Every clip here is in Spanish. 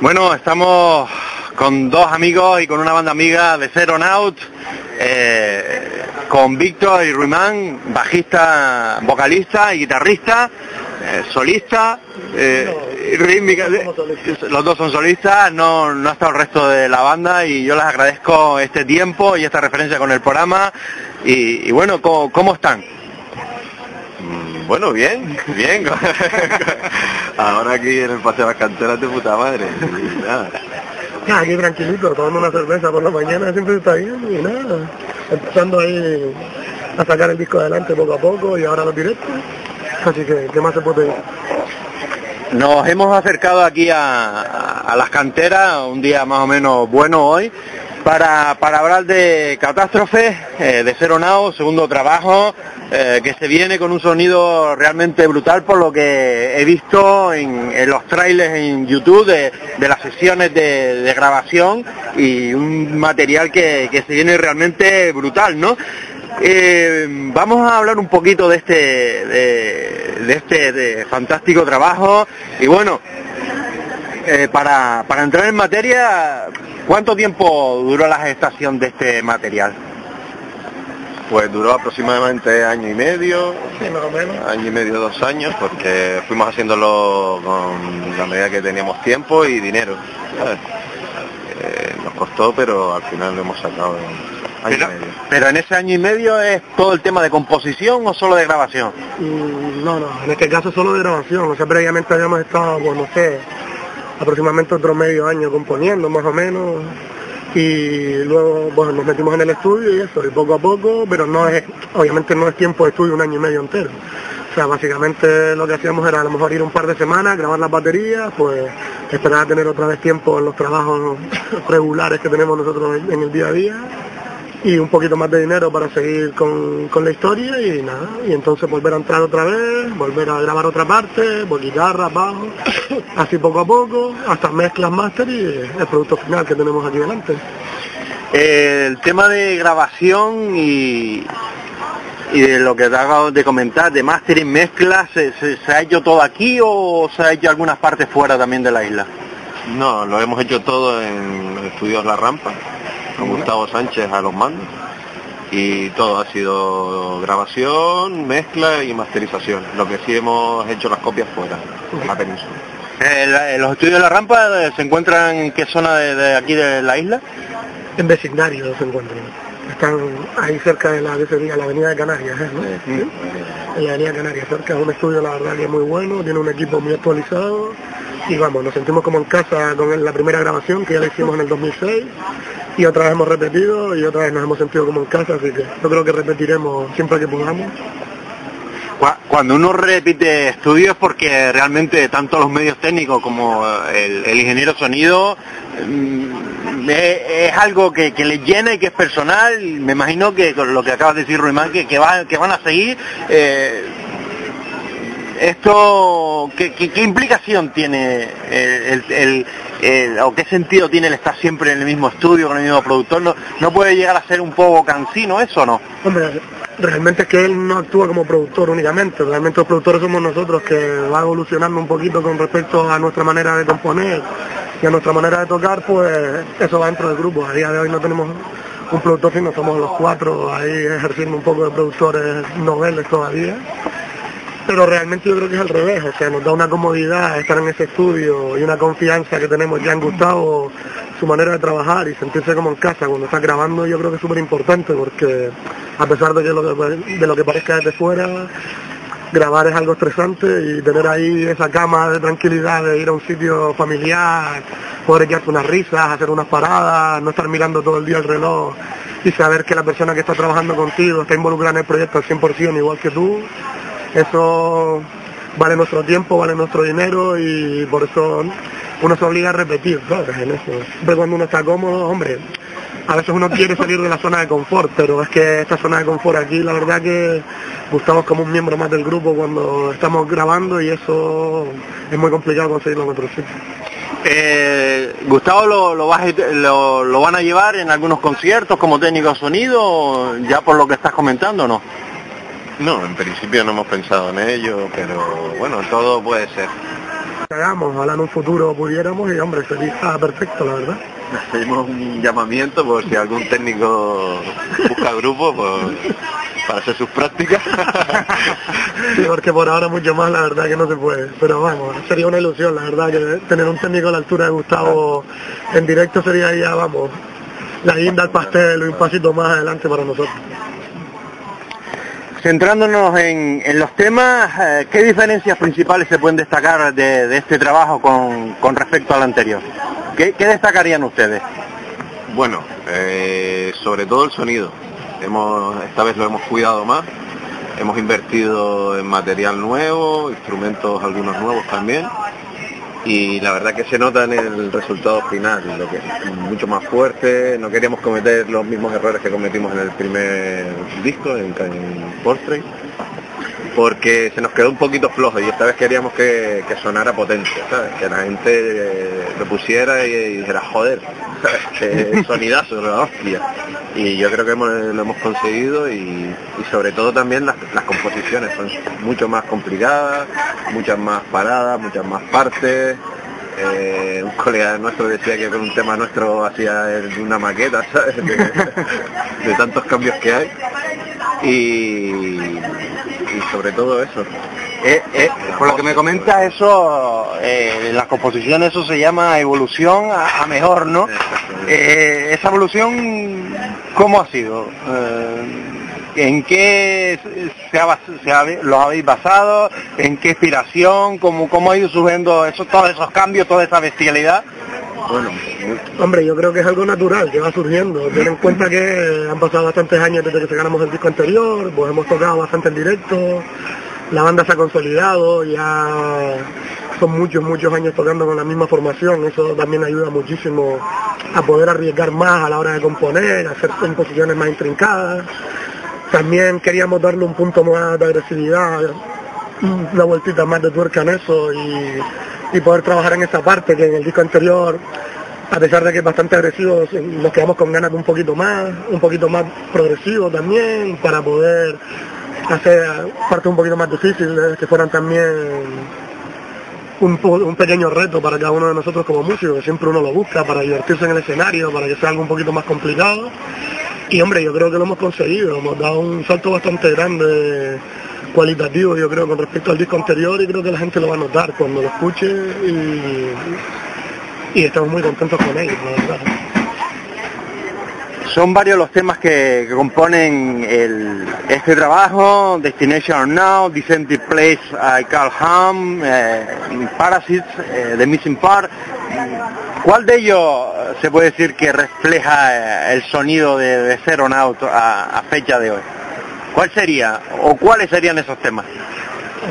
Bueno, estamos con dos amigos y con una banda amiga de Zeronaut, con Víctor y Ruimán, bajista, vocalista y guitarrista, solista, rítmica, los dos son solistas, no ha estado el resto de la banda, y yo les agradezco este tiempo y esta referencia con el programa. Y bueno, ¿cómo están? Bueno, bien. Ahora aquí en el Paseo de las Canteras de puta madre. Nada. Aquí tranquilito, tomando una cerveza por la mañana, siempre está bien, y nada. Empezando ahí a sacar el disco adelante poco a poco, y ahora los directos. Así que, ¿qué más se puede decir? Nos hemos acercado aquí a las canteras, un día más o menos bueno hoy, para hablar de Catástrofe, de Zeronaut, segundo trabajo, que se viene con un sonido realmente brutal, por lo que he visto en los trailers en YouTube de las sesiones de grabación, y un material que se viene realmente brutal, ¿no? Vamos a hablar un poquito de este fantástico trabajo. Y bueno, para entrar en materia, ¿cuánto tiempo duró la gestación de este material? Pues duró aproximadamente año y medio, sí, más o menos. Año y medio, 2 años, porque fuimos haciéndolo con la medida que teníamos tiempo y dinero. Nos costó, pero al final lo hemos sacado. Pero en ese año y medio, ¿es todo el tema de composición o solo de grabación? No, en este caso solo de grabación. O sea, previamente habíamos estado, pues no sé, aproximadamente otro medio año componiendo, más o menos, y luego, bueno, nos metimos en el estudio y eso, y poco a poco, pero obviamente no es tiempo de estudio un año y medio entero. O sea, básicamente lo que hacíamos era a lo mejor ir un par de semanas, grabar las baterías, pues esperar a tener otra vez tiempo en los trabajos regulares que tenemos nosotros en el día a día, y un poquito más de dinero para seguir con la historia, y nada, y entonces volver a entrar otra vez, volver a grabar otra parte, por guitarra, bajo, así poco a poco, hasta mezclas, máster, y el producto final que tenemos aquí delante. El tema de grabación y de lo que te acabo de comentar, de mastering, mezclas, ¿se ha hecho todo aquí o se ha hecho algunas partes fuera también de la isla? No, lo hemos hecho todo en los estudios La Rampa, con Gustavo Sánchez a los mandos, y todo ha sido grabación, mezcla y masterización. Lo que sí hemos hecho las copias fuera, en la península. ¿Los estudios de La Rampa se encuentran en qué zona de aquí de la isla? En vecindario se encuentran. Están ahí cerca de la avenida de Canarias, ¿no? Sí. En la avenida de Canarias, cerca. Es un estudio, la verdad, que es muy bueno, tiene un equipo muy actualizado, y vamos, nos sentimos como en casa con la primera grabación, que ya la hicimos en el 2006, y otra vez hemos repetido, y otra vez nos hemos sentido como en casa, así que yo creo que repetiremos siempre que podamos. Cuando uno repite estudios es porque realmente tanto los medios técnicos como el ingeniero sonido es algo que le llena y que es personal. Me imagino que con lo que acabas de decir, Ruimán, que van a seguir. Esto, ¿qué implicación tiene o qué sentido tiene el estar siempre en el mismo estudio con el mismo productor? ¿No puede llegar a ser un poco cansino eso o no? Hombre, realmente es que él no actúa como productor únicamente. Realmente los productores somos nosotros, que va evolucionando un poquito con respecto a nuestra manera de componer y a nuestra manera de tocar, pues eso va dentro del grupo. A día de hoy no tenemos un productor, sino somos los cuatro ahí ejerciendo un poco de productores noveles todavía. Pero realmente yo creo que es al revés, o sea, nos da una comodidad estar en ese estudio y una confianza que tenemos ya en Gustavo, su manera de trabajar y sentirse como en casa cuando estás grabando. Yo creo que es súper importante, porque a pesar de que lo que parezca desde fuera, grabar es algo estresante, y tener ahí esa cama de tranquilidad de ir a un sitio familiar, poder echarte unas risas, hacer unas paradas, no estar mirando todo el día el reloj, y saber que la persona que está trabajando contigo está involucrada en el proyecto al 100% igual que tú. Eso vale nuestro tiempo, vale nuestro dinero, y por eso uno se obliga a repetir, ¿sabes? En eso. Pero cuando uno está cómodo, hombre, a veces uno quiere salir de la zona de confort, pero es que esta zona de confort aquí, la verdad que gustamos como un miembro más del grupo cuando estamos grabando, y eso es muy complicado conseguirlo en otro sitio. Gustavo lo van a llevar en algunos conciertos como técnico de sonido, ya por lo que estás comentando, ¿no? No, en principio no hemos pensado en ello, pero bueno, todo puede ser. hagamos, ojalá en un futuro pudiéramos, y hombre, sería perfecto, la verdad. Hacemos un llamamiento por si algún técnico busca grupo para hacer sus prácticas. Sí, porque por ahora mucho más la verdad que no se puede, pero vamos, sería una ilusión la verdad, que tener un técnico a la altura de Gustavo en directo sería ya, vamos, la guinda al pastel, un pasito más adelante para nosotros. Centrándonos en los temas, ¿qué diferencias principales se pueden destacar de este trabajo con respecto al anterior? ¿Qué destacarían ustedes? Bueno, sobre todo el sonido. Esta vez lo hemos cuidado más, hemos invertido en material nuevo, instrumentos algunos nuevos también, y la verdad que se nota en el resultado final, lo que es mucho más fuerte. No queríamos cometer los mismos errores que cometimos en el primer disco, en Portrait, porque se nos quedó un poquito flojo, y esta vez queríamos que sonara potente, ¿sabes? Que la gente lo pusiera y dijera, joder, ¿sabes? Que sonidazo, la hostia. Y yo creo que lo hemos conseguido, y sobre todo también las composiciones son mucho más complicadas, muchas más paradas, muchas más partes. Un colega nuestro decía que con un tema nuestro hacía una maqueta, ¿sabes? De tantos cambios que hay. Y sobre todo eso. Por lo que me comenta eso, las composiciones, eso se llama evolución a mejor, ¿no? Esa evolución, ¿cómo ha sido? ¿En qué los habéis basado? ¿En qué inspiración? ¿Cómo ha ido surgiendo todos esos cambios, toda esa bestialidad? Bueno, hombre, yo creo que es algo natural que va surgiendo. Ten en cuenta que han pasado bastantes años desde que sacamos el disco anterior, pues hemos tocado bastante en directo, la banda se ha consolidado, ya son muchos años tocando con la misma formación. Eso también ayuda muchísimo a poder arriesgar más a la hora de componer, a hacer composiciones más intrincadas. También queríamos darle un punto más de agresividad, una vueltita más de tuerca en eso, y poder trabajar en esa parte que en el disco anterior, a pesar de que es bastante agresivo, nos quedamos con ganas de un poquito más progresivo también, para poder hacer partes un poquito más difíciles, que fueran también un pequeño reto para cada uno de nosotros como músicos, que siempre uno lo busca para divertirse en el escenario, para que sea algo un poquito más complicado. Y hombre, yo creo que lo hemos conseguido, hemos dado un salto bastante grande cualitativo, yo creo, con respecto al disco anterior, y creo que la gente lo va a notar cuando lo escuche, y estamos muy contentos con ellos, la verdad. Son varios los temas que componen este trabajo: Destination Now, Decent Place, I Call Home, Parasites, The Missing Part. ¿Cuál de ellos se puede decir que refleja el sonido de Zeronaut a fecha de hoy? ¿Cuál sería, o cuáles serían esos temas?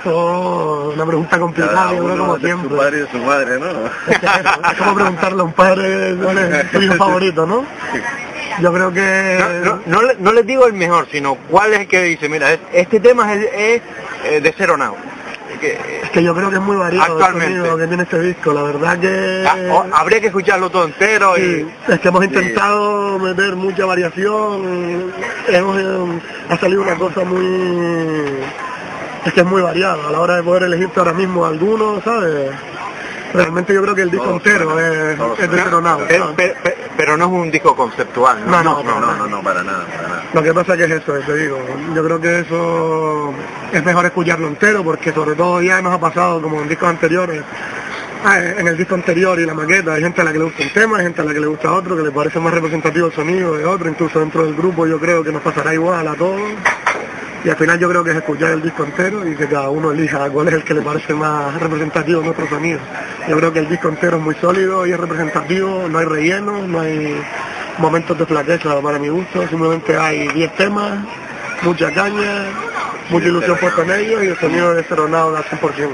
Eso es una pregunta complicada, yo creo, como siempre. Su padre y de su madre, ¿no? Es como preguntarle a un padre cuál es su hijo favorito, ¿no? Sí. Yo creo que... No les digo el mejor, sino cuál es el que dice, mira, este tema es de Zeronaut. Es que yo creo que es muy variado actualmente el sonido que tiene este disco, la verdad que... habría que escucharlo todo entero, sí, y... Es que hemos intentado meter mucha variación, ha salido una cosa muy... Es que es muy variado a la hora de poder elegirte ahora mismo alguno, ¿sabes? Realmente yo creo que el disco entero es de Zeronaut. Pero no es un disco conceptual, ¿no? No, para nada, para nada. Lo que pasa es que es eso, te digo. Yo creo que eso es mejor escucharlo entero, porque sobre todo ya nos ha pasado como en discos anteriores. En el disco anterior y la maqueta hay gente a la que le gusta un tema, hay gente a la que le gusta otro, que le parece más representativo el sonido de otro, incluso dentro del grupo yo creo que nos pasará igual a todos. Y al final yo creo que es escuchar el disco entero y que cada uno elija cuál es el que le parece más representativo de nuestro sonido. Yo creo que el disco entero es muy sólido y es representativo, no hay rellenos, no hay momentos de flaqueza para mi gusto, simplemente hay 10 temas, mucha caña, mucha ilusión puesta en ellos, y el sonido de Zeronaut al 100%.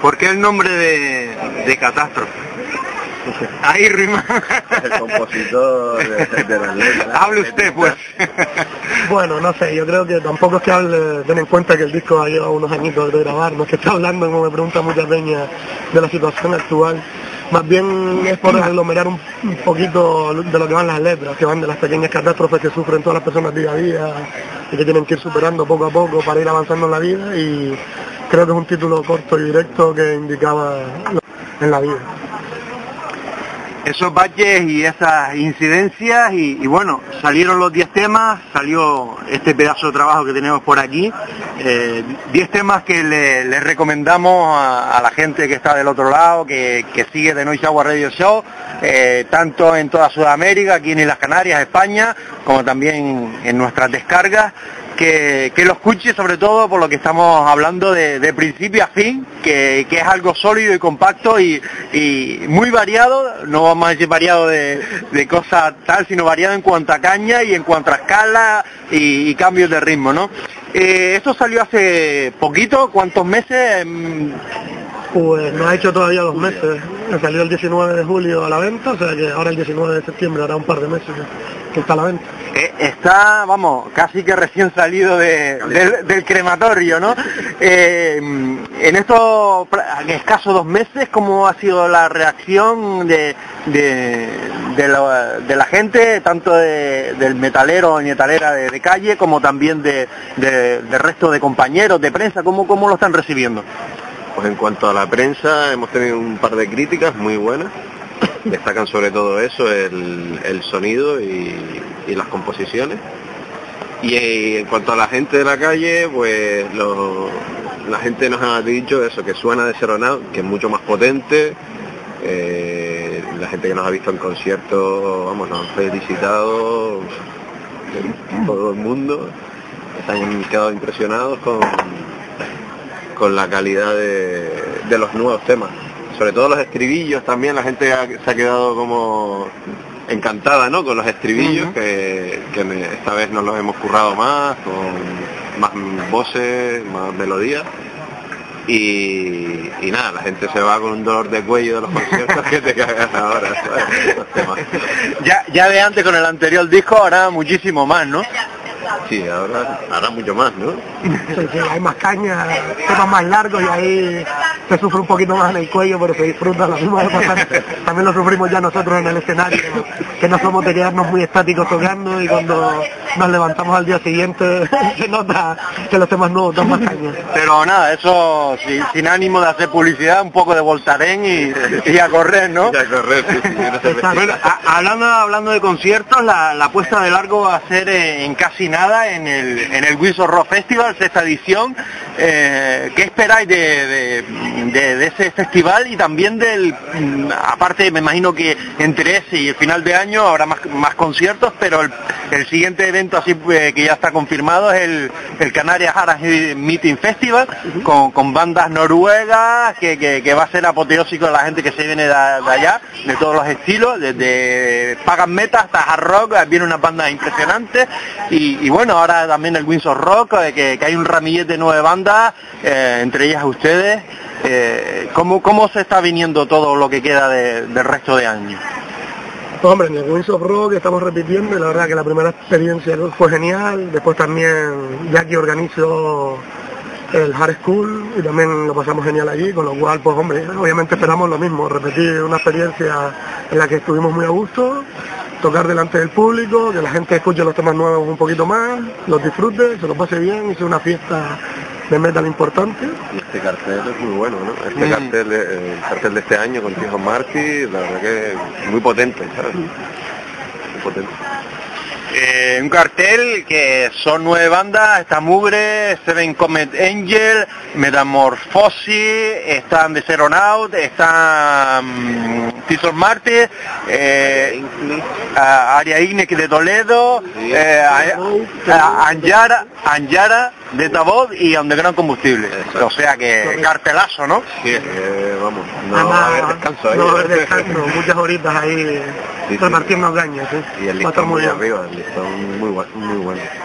¿Por qué el nombre de Catástrofe? Ahí rima. El compositor de la letra. Hable usted, pues. Bueno, no sé, yo creo que tampoco es que hable, ten en cuenta que el disco ha llevado unos añitos de grabar, no es que está hablando, como me pregunta mucha peña, de la situación actual. Más bien es por aglomerar un poquito de lo que van las letras, que van de las pequeñas catástrofes que sufren todas las personas día a día y que tienen que ir superando poco a poco para ir avanzando en la vida, y Creo que es un título corto y directo que indicaba en la vida. Esos baches y esas incidencias y bueno, salieron los 10 temas, salió este pedazo de trabajo que tenemos por aquí, 10 temas que les recomendamos a la gente que está del otro lado, que sigue The Noise Hour Radio Show, tanto en toda Sudamérica, aquí en Islas Canarias, España, como también en nuestras descargas. Que lo escuche, sobre todo por lo que estamos hablando de principio a fin, que es algo sólido y compacto y muy variado, no vamos a decir variado de cosas tal, sino variado en cuanto a caña y en cuanto a escala y cambios de ritmo, ¿no? Esto salió hace poquito, ¿cuántos meses? Pues no ha hecho todavía 2 meses, salió el 19 de julio a la venta, o sea que ahora el 19 de septiembre hará un par de meses que está a la venta. Está, vamos, casi que recién salido del crematorio, ¿no? En estos escasos 2 meses, ¿cómo ha sido la reacción de la gente, tanto del metalero o metalera de calle, como también del resto de compañeros de prensa? ¿Cómo lo están recibiendo? Pues en cuanto a la prensa, hemos tenido un par de críticas muy buenas. Destacan sobre todo eso, el sonido y las composiciones. Y en cuanto a la gente de la calle, pues la gente nos ha dicho eso, que suena de Zeronaut, que es mucho más potente. La gente que nos ha visto en conciertos, vamos, nos han felicitado de todo el mundo. Se han quedado impresionados con la calidad de los nuevos temas. Sobre todo los estribillos también, la gente se ha quedado como encantada, ¿no? Con los estribillos, uh-huh. que esta vez nos los hemos currado más, con más voces, más melodías. Y nada, la gente se va con un dolor de cuello de los conciertos que te cagas ahora, ¿sabes? Ya de antes con el anterior disco, ahora muchísimo más, ¿no? Sí, ahora mucho más, ¿no? Sí, hay más caña, temas más largos y ahí se sufre un poquito más en el cuello, pero se disfruta la misma cosa. También lo sufrimos ya nosotros en el escenario, que no somos de quedarnos muy estáticos tocando y cuando nos levantamos al día siguiente se nota que los temas nuevos dan más caña. Pero nada, eso sin ánimo de hacer publicidad, un poco de voltaren y a correr, ¿no? Y a correr, sí, no. Bueno, hablando de conciertos, la apuesta de largo va a ser en casi nada. En el Wizard Rock Festival, 6ª edición, ¿qué esperáis de ese festival? Y también aparte me imagino que entre ese y el final de año habrá más conciertos, pero el siguiente evento así que ya está confirmado es el Canarias Hard Meeting Festival, uh-huh. con bandas noruegas, que va a ser apoteósico de la gente que se viene de allá, de todos los estilos, desde pagan metal hasta hard rock, viene unas bandas impresionantes. Y bueno, ahora también el Wings of Rock, que hay un ramillete de 9 bandas, entre ellas ustedes. ¿Cómo se está viniendo todo lo que queda del resto de año? Pues hombre, en el Wings of Rock estamos repitiendo y la verdad que la primera experiencia fue genial. Después también Jackie organizó el Hard School y también lo pasamos genial allí, con lo cual, pues hombre, obviamente esperamos lo mismo, repetir una experiencia en la que estuvimos muy a gusto, tocar delante del público, que la gente escuche los temas nuevos un poquito más, los disfrute, se los pase bien, hice una fiesta de metal importante. Y este cartel es muy bueno, ¿no? Este cartel, el cartel de este año con Titus Martins, la verdad que es muy potente, ¿sabes? Muy potente. Un cartel que son 9 bandas, está Mugre, Seven Comet Angel, Metamorfosis, están The Zeronaut, está Titus Martins, Aria Ignex de Toledo, sí, Anjara de Tabod y Gran Combustible. Exacto. O sea que cartelazo, ¿no? Sí, vamos, no va a haber descanso ahí. No va a haber descanso, muchas horitas ahí repartiendo gañas, ¿eh? Y el listón muy arriba, el listón muy bueno,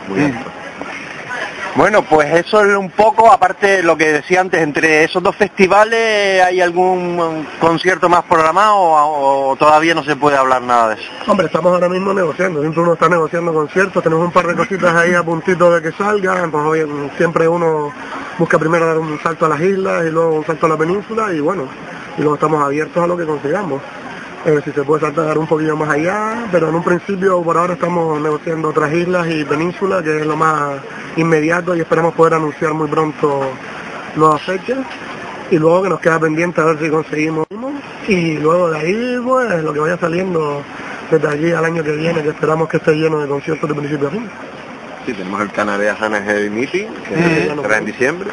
muy alto. Bueno, pues eso es un poco, aparte de lo que decía antes, entre esos 2 festivales, ¿hay algún concierto más programado o todavía no se puede hablar nada de eso? Hombre, estamos ahora mismo negociando, siempre uno está negociando conciertos, tenemos un par de cositas ahí a puntito de que salgan, pues oye, siempre uno busca primero dar un salto a las islas y luego un salto a la península y bueno, y luego estamos abiertos a lo que consigamos. Si se puede saltar un poquillo más allá, pero en un principio por ahora estamos negociando otras islas y penínsulas, que es lo más inmediato y esperamos poder anunciar muy pronto nos afecte, y luego que nos queda pendiente a ver si conseguimos, y luego de ahí, pues, lo que vaya saliendo desde allí al año que viene, que esperamos que esté lleno de conciertos de principio a fin. Sí, tenemos el Canarias Hard Meeting, que será en diciembre,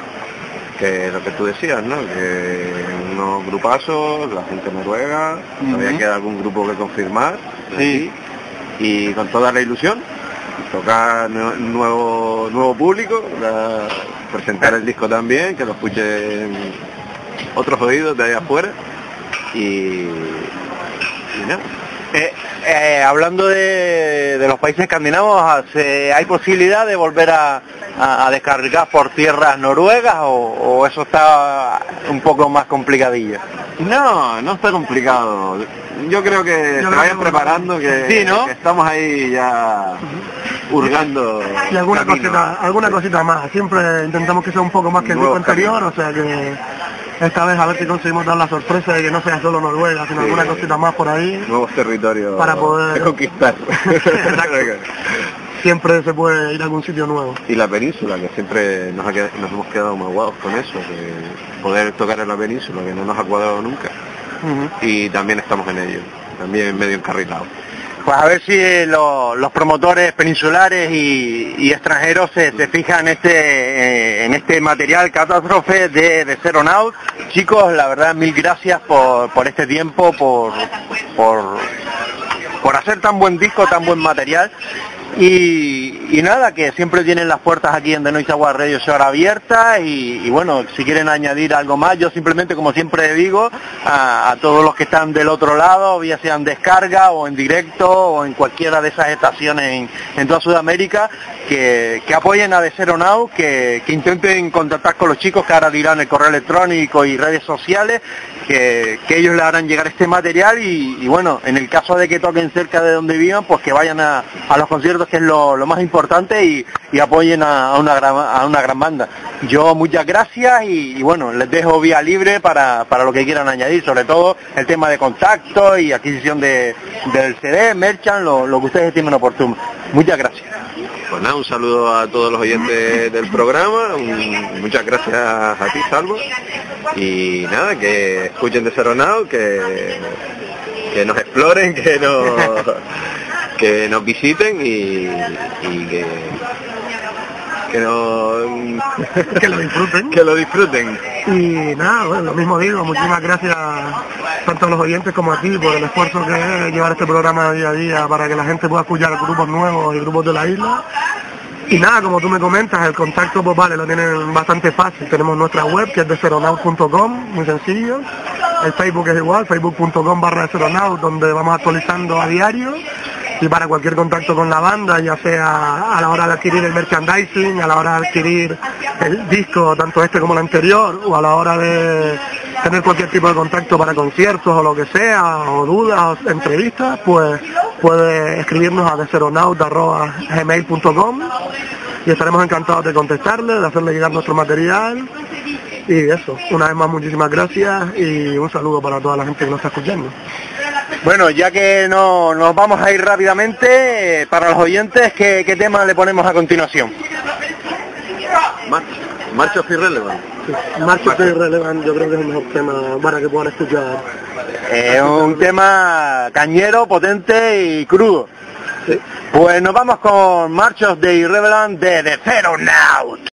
que es lo que tú decías, ¿no? Que unos grupazos, la gente noruega, todavía queda algún grupo que confirmar, sí, y con toda la ilusión, tocar nuevo público, presentar el disco también, que lo escuchen otros oídos de allá afuera, y nada. Hablando de los países escandinavos, ¿hay posibilidad de volver a descargar por tierras noruegas o eso está un poco más complicadillo? No, no está complicado. Yo creo que se vayan preparando, que, sí, ¿no? Que estamos ahí ya hurgando. Y alguna cosita más. Siempre intentamos que sea un poco más que el disco anterior, o sea que esta vez a ver si conseguimos dar la sorpresa de que no sea solo Noruega, sino alguna cosita más por ahí. Nuevos territorios para poder conquistar. Siempre se puede ir a algún sitio nuevo. Y la península, que siempre nos hemos quedado maguados con eso, que poder tocar en la península, que no nos ha cuadrado nunca. Y también estamos en ello, también medio encarrilado. Pues a ver si los promotores peninsulares y extranjeros se fijan en este material Catástrofe de Zeronaut. Chicos, la verdad, mil gracias por este tiempo, por hacer tan buen disco, tan buen material. Y nada, que siempre tienen las puertas aquí en The Noise Hour Radio Show abiertas, y bueno, si quieren añadir algo más, yo simplemente, como siempre digo, a todos los que están del otro lado, ya sea en descarga o en directo o en cualquiera de esas estaciones en toda Sudamérica, que apoyen a The Zeronaut, que intenten contactar con los chicos, que ahora dirán el correo electrónico y redes sociales, que ellos le harán llegar este material, y bueno, en el caso de que toquen cerca de donde vivan, pues que vayan a los conciertos, que es lo más importante, y apoyen a una gran banda. Yo muchas gracias, y bueno, les dejo vía libre para lo que quieran añadir, sobre todo el tema de contacto y adquisición del CD, merchan, lo que ustedes estimen oportuno. Muchas gracias. Pues nada, un saludo a todos los oyentes del programa, muchas gracias a ti, Salvo, y nada, que escuchen The Zeronaut, que nos exploren, que nos visiten, y que lo disfruten. Que lo disfruten. Y nada, bueno, lo mismo digo, muchísimas gracias tanto a los oyentes como a ti por el esfuerzo que es llevar este programa día a día para que la gente pueda escuchar grupos nuevos y grupos de la isla. Y nada, como tú me comentas, el contacto, pues vale, lo tienen bastante fácil. Tenemos nuestra web, que es de zeronaut.com, muy sencillo. El Facebook es igual, facebook.com/zeronaut, donde vamos actualizando a diario. Y para cualquier contacto con la banda, ya sea a la hora de adquirir el merchandising, a la hora de adquirir el disco, tanto este como el anterior, o a la hora de tener cualquier tipo de contacto para conciertos o lo que sea, o dudas, o entrevistas, pues puede escribirnos a thezeronaut@gmail.com, y estaremos encantados de contestarle, de hacerle llegar nuestro material. Y eso, una vez más, muchísimas gracias y un saludo para toda la gente que nos está escuchando. Bueno, ya que no nos vamos a ir rápidamente, para los oyentes, ¿qué tema le ponemos a continuación? March of the Irrelevant. Sí, March of the Irrelevant yo creo que es el mejor tema para que puedan escuchar. Un tema cañero, potente y crudo. Sí. Pues nos vamos con March of the Irrelevant de The Zeronaut.